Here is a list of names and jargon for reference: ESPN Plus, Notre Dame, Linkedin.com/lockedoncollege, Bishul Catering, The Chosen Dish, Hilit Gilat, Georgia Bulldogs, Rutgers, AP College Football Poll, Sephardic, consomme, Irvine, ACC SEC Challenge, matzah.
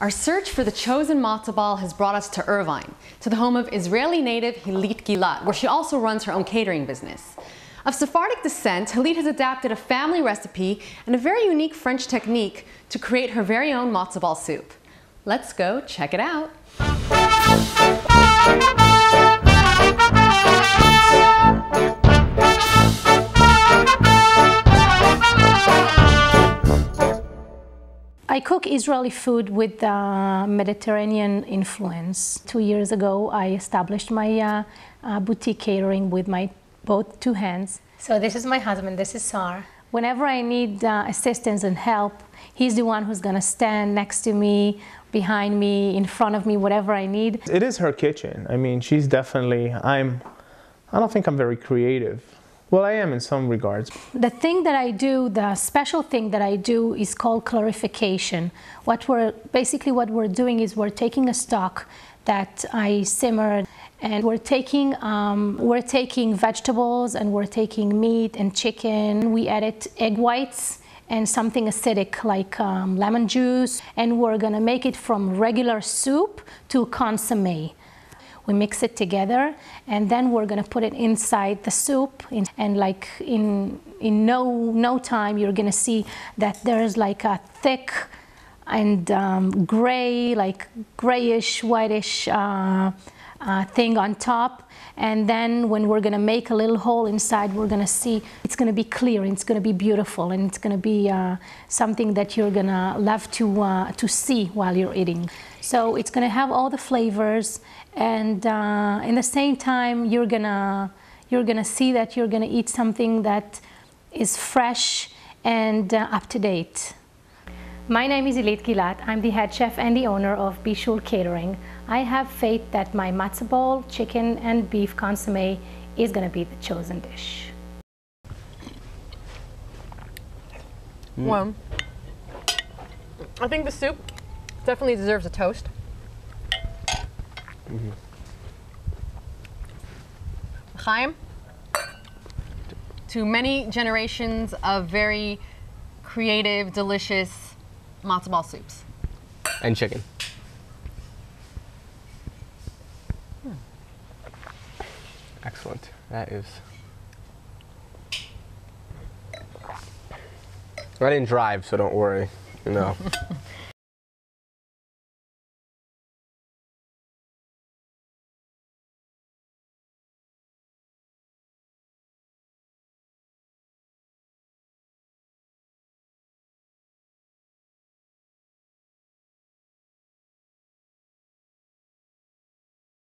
Our search for the chosen matzah ball has brought us to Irvine, to the home of Israeli native Hilit Gilat, where she also runs her own catering business. Of Sephardic descent, Hilit has adapted a family recipe and a very unique French technique to create her very own matzah ball soup. Let's go check it out. I cook Israeli food with Mediterranean influence. 2 years ago, I established my boutique catering with my both two hands. So this is my husband, this is Sar. Whenever I need assistance and help, he's the one who's gonna stand next to me, behind me, in front of me, whatever I need. It is her kitchen. I mean, she's definitely, I don't think I'm very creative. Well, I am in some regards. The thing that I do, the special thing that I do is called clarification. What we're doing is we're taking a stock that I simmered, and we're taking vegetables, and we're taking meat and chicken. We added egg whites and something acidic like lemon juice, and we're gonna make it from regular soup to consommé. We mix it together, and then we're gonna put it inside the soup, and like in no time, you're gonna see that there's like a thick and gray, like grayish, whitish thing on top. And then when we're gonna make a little hole inside, we're gonna see it's gonna be clear, and it's gonna be beautiful, and it's gonna be something that you're gonna love to see while you're eating. So it's gonna have all the flavors, and in the same time, you're gonna see that you're gonna eat something that is fresh and up to date. My name is Hilit Gilat. I'm the head chef and the owner of Bishul Catering. I have faith that my matzah ball, chicken and beef consommé is going to be the chosen dish. Well, I think the soup definitely deserves a toast. Chaim, to many generations of very creative, delicious matzah ball soups. And chicken. Excellent. That is I didn't drive, so don't worry. No.